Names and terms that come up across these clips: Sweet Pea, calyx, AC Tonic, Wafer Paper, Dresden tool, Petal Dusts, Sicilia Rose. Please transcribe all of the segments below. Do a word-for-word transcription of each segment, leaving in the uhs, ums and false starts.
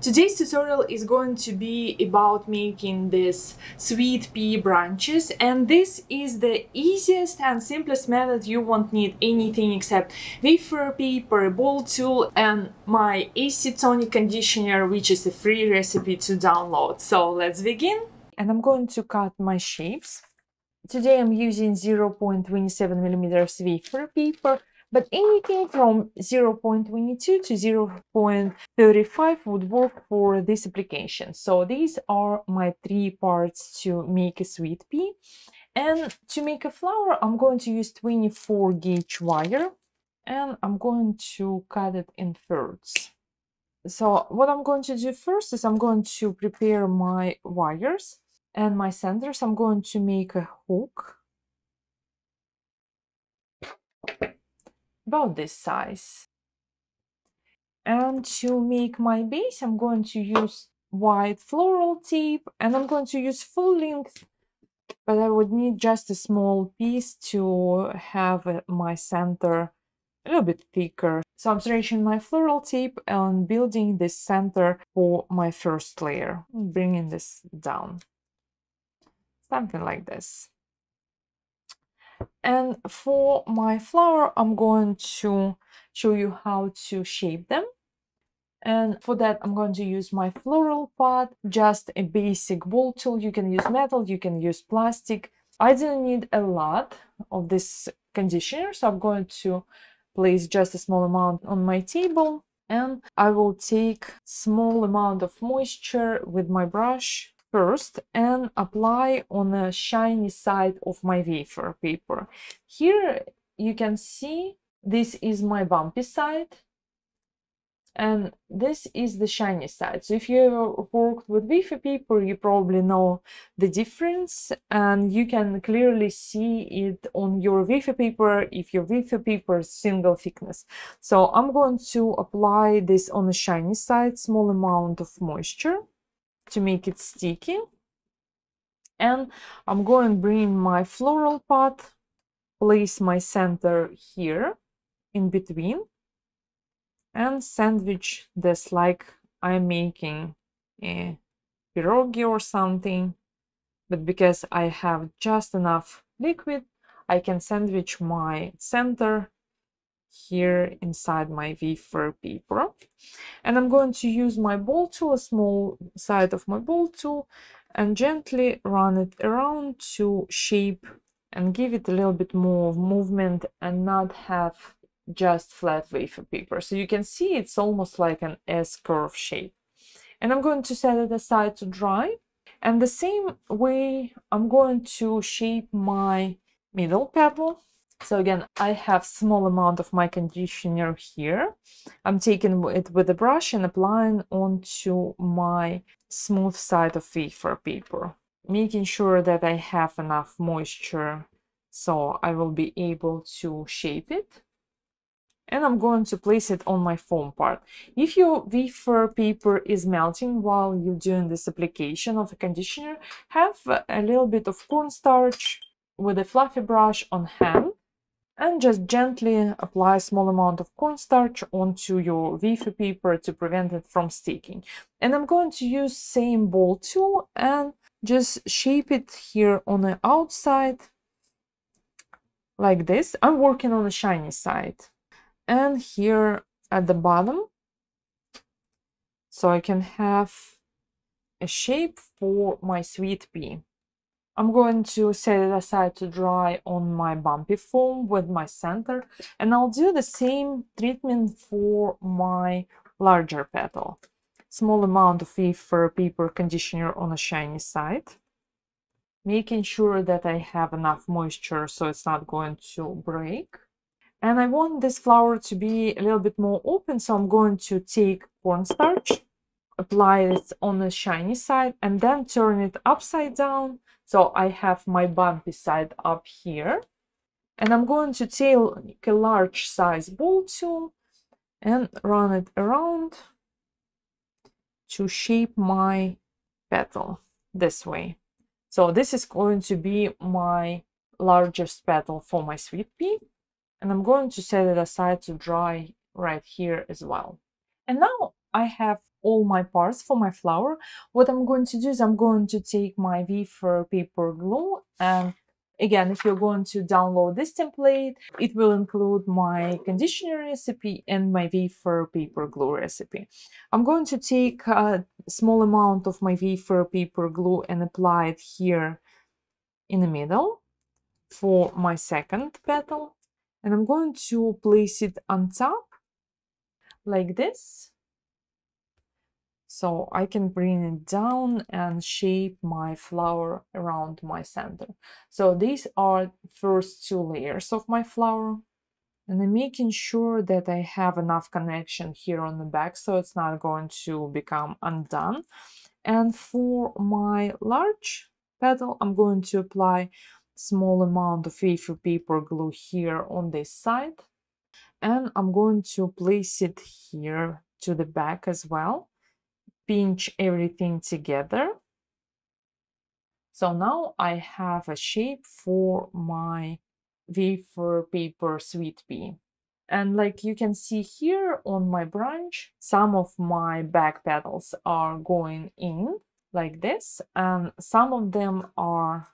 Today's tutorial is going to be about making these sweet pea branches, and this is the easiest and simplest method. You won't need anything except wafer, paper, ball tool and my A C Tonic conditioner, which is a free recipe to download. So let's begin. And I'm going to cut my shapes. Today I'm using zero point two seven millimeters wafer paper, but anything from zero point two two to zero point three five would work for this application. So these are my three parts to make a sweet pea. And to make a flower, I'm going to use twenty-four gauge wire, and I'm going to cut it in thirds. So what I'm going to do first is I'm going to prepare my wires and my centers. I'm going to make a hook about this size. And to make my base, I'm going to use white floral tape, and I'm going to use full length, but I would need just a small piece to have my center a little bit thicker. So I'm stretching my floral tape and building this center for my first layer, bringing this down. Something like this. And for my flower, I'm going to show you how to shape them. And for that, I'm going to use my floral pot, just a basic ball tool. You can use metal, you can use plastic. I didn't need a lot of this conditioner, so I'm going to place just a small amount on my table. And I will take small amount of moisture with my brush first and apply on the shiny side of my wafer paper. Here you can see this is my bumpy side and this is the shiny side. So if you ever worked with wafer paper, you probably know the difference, and you can clearly see it on your wafer paper if your wafer paper is single thickness. So I'm going to apply this on the shiny side, small amount of moisture to make it sticky. And I'm going to bring my floral pot, place my center here in between, and sandwich this like I'm making a pierogi or something. But because I have just enough liquid, I can sandwich my center here inside my wafer paper. And I'm going to use my ball tool, a small side of my ball tool, and gently run it around to shape and give it a little bit more movement and not have just flat wafer paper. So you can see it's almost like an S-curve shape. And I'm going to set it aside to dry. And the same way I'm going to shape my middle petal. So again, I have small amount of my conditioner here. I'm taking it with a brush and applying onto my smooth side of wafer paper, making sure that I have enough moisture so I will be able to shape it. And I'm going to place it on my foam part. If your wafer paper is melting while you're doing this application of a conditioner, have a little bit of cornstarch with a fluffy brush on hand, and just gently apply a small amount of cornstarch onto your wafer paper to prevent it from sticking. And I'm going to use same ball tool and just shape it here on the outside like this. I'm working on the shiny side. And here at the bottom, so I can have a shape for my sweet pea. I'm going to set it aside to dry on my bumpy foam with my center, and I'll do the same treatment for my larger petal. Small amount of wafer paper conditioner on a shiny side, making sure that I have enough moisture so it's not going to break. And I want this flower to be a little bit more open, so I'm going to take cornstarch, apply it on the shiny side, and then turn it upside down. So I have my bumpy side up here. And I'm going to take a large size ball tool and run it around to shape my petal this way. So this is going to be my largest petal for my sweet pea. And I'm going to set it aside to dry right here as well. And now I have all my parts for my flower. What I'm going to do is I'm going to take my wafer paper glue, and again, if you're going to download this template, it will include my conditioner recipe and my wafer paper glue recipe. I'm going to take a small amount of my wafer paper glue and apply it here in the middle for my second petal, and I'm going to place it on top like this, so I can bring it down and shape my flower around my center. So these are first two layers of my flower, and I'm making sure that I have enough connection here on the back, so it's not going to become undone. And for my large petal, I'm going to apply small amount of wafer paper glue here on this side, and I'm going to place it here to the back as well. Pinch everything together. So now I have a shape for my wafer paper Sweet Pea. And like you can see here on my branch, some of my back petals are going in like this, and some of them are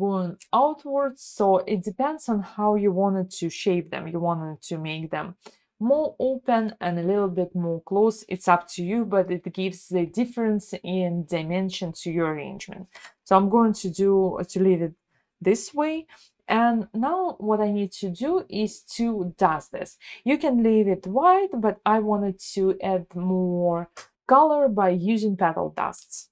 going outwards. So it depends on how you wanted to shape them. You wanted to make them more open and a little bit more close, it's up to you, but it gives the difference in dimension to your arrangement. So I'm going to do to leave it this way. And now what I need to do is to dust this. You can leave it white, but I wanted to add more color by using petal dusts.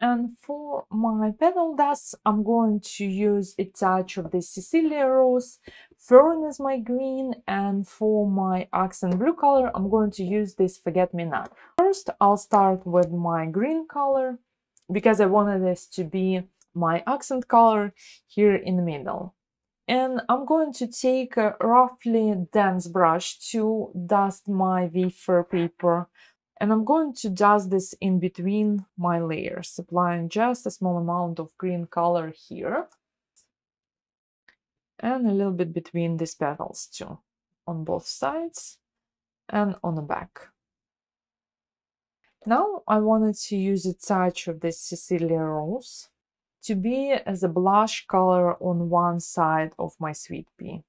And for my petal dust, I'm going to use a touch of the Sicilia Rose, Fern is my green, and for my accent blue color, I'm going to use this Forget-Me-Not. First, I'll start with my green color, because I wanted this to be my accent color here in the middle. And I'm going to take a roughly dense brush to dust my wafer paper. And I'm going to dust this in between my layers, applying just a small amount of green color here. And a little bit between these petals too, on both sides and on the back. Now I wanted to use a touch of this Sicilia Rose to be as a blush color on one side of my Sweet Pea.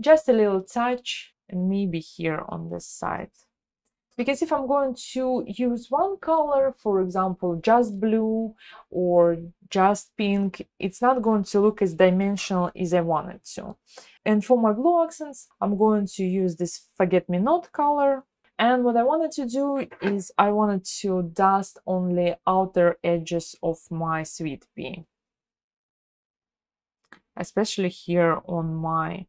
Just a little touch. And maybe here on this side, because if I'm going to use one color, for example just blue or just pink, it's not going to look as dimensional as I want it to. And for my blue accents, I'm going to use this Forget-Me-Not color, and what I wanted to do is I wanted to dust only outer edges of my Sweet Pea, especially here on my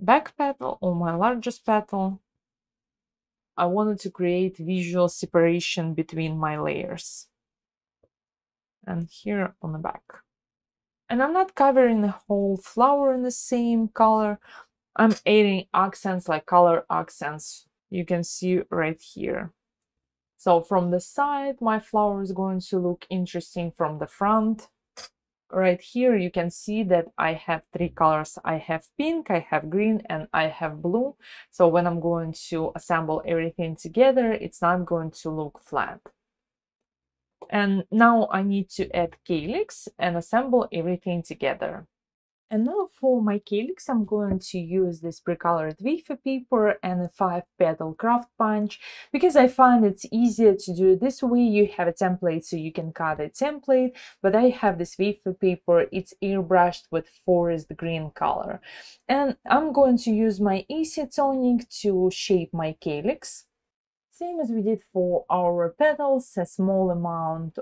back petal, or my largest petal. I wanted to create visual separation between my layers, and here on the back. And I'm not covering the whole flower in the same color, I'm adding accents, like color accents, you can see right here. So from the side my flower is going to look interesting, from the front. Right here you can see that I have three colors. I have pink, I have green, and I have blue. So when I'm going to assemble everything together, it's not going to look flat. And now I need to add calyx and assemble everything together. And now for my calyx, I'm going to use this pre-colored wafer paper and a five petal craft punch, because I find it's easier to do it this way. You have a template, so you can cut a template, but I have this wafer paper, it's airbrushed with forest green color. And I'm going to use my A C Tonic to shape my calyx. Same as we did for our petals, a small amount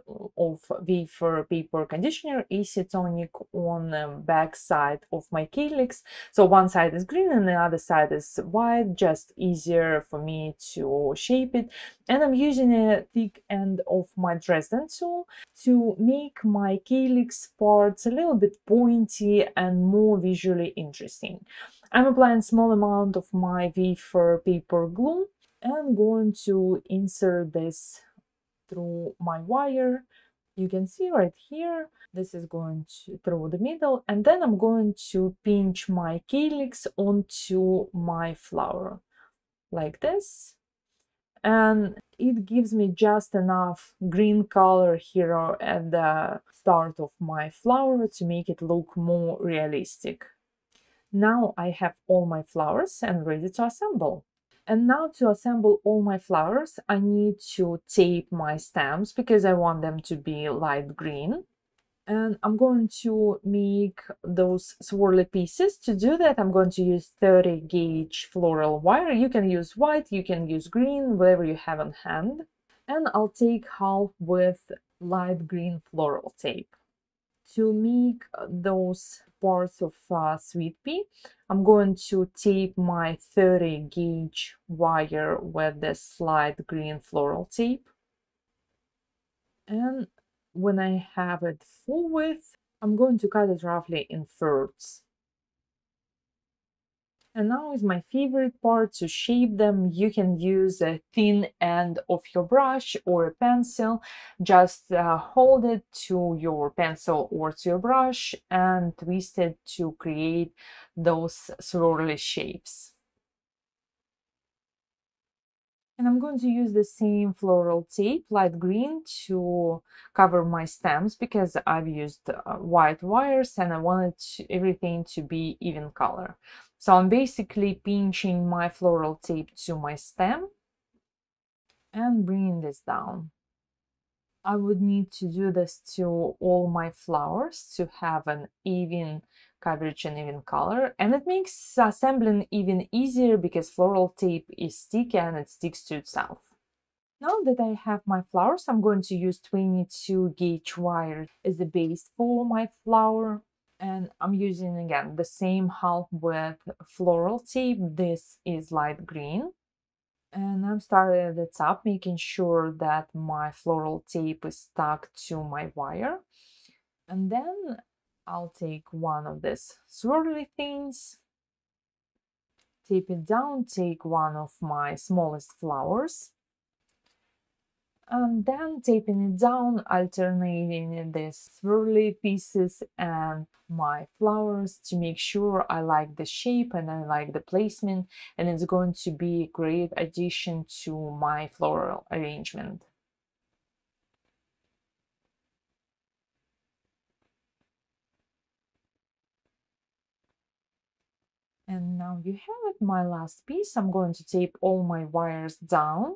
of wafer paper conditioner, A C Tonic on the back side of my calyx. So one side is green and the other side is white, just easier for me to shape it. And I'm using a thick end of my Dresden tool to make my calyx parts a little bit pointy and more visually interesting. I'm applying a small amount of my wafer paper glue. I'm going to insert this through my wire. You can see right here, this is going to, through the middle, and then I'm going to pinch my calyx onto my flower like this, and it gives me just enough green color here at the start of my flower to make it look more realistic. Now I have all my flowers and ready to assemble. And now to assemble all my flowers, I need to tape my stems because I want them to be light green. And I'm going to make those swirly pieces. To do that, I'm going to use thirty gauge floral wire. You can use white, you can use green, whatever you have on hand. And I'll take half with light green floral tape. To make those parts of uh, Sweet Pea, I'm going to tape my thirty gauge wire with this light green floral tape. And when I have it full width, I'm going to cut it roughly in thirds. And now is my favorite part, to shape them. You can use a thin end of your brush or a pencil. Just uh, hold it to your pencil or to your brush and twist it to create those swirly shapes. And I'm going to use the same floral tape, light green, to cover my stems because I've used uh, white wires and I wanted to, everything to be even color. So I'm basically pinching my floral tape to my stem and bringing this down. I would need to do this to all my flowers to have an even coverage and even color, and it makes assembling even easier because floral tape is sticky and it sticks to itself. Now that I have my flowers, I'm going to use twenty-two gauge wire as the base for my flower, and I'm using again the same half with floral tape. This is light green, and I'm starting at the top, making sure that my floral tape is stuck to my wire, and then I'll take one of these swirly things, tape it down, take one of my smallest flowers, and then taping it down, alternating these swirly pieces and my flowers to make sure I like the shape and I like the placement, and it's going to be a great addition to my floral arrangement. And now you have it, my last piece. I'm going to tape all my wires down.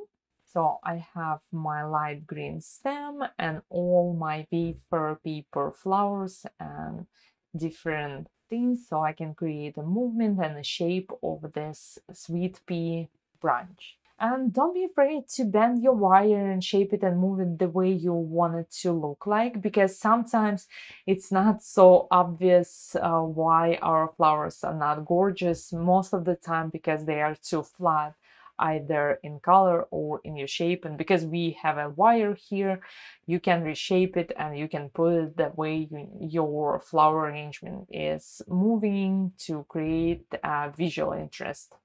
So I have my light green stem and all my wafer paper flowers and different things, so I can create a movement and a shape of this Sweet Pea branch. And don't be afraid to bend your wire and shape it and move it the way you want it to look like, because sometimes it's not so obvious uh, why our flowers are not gorgeous, most of the time because they are too flat, either in color or in your shape. And because we have a wire here, you can reshape it and you can put it the way you, your flower arrangement is moving to create a visual interest.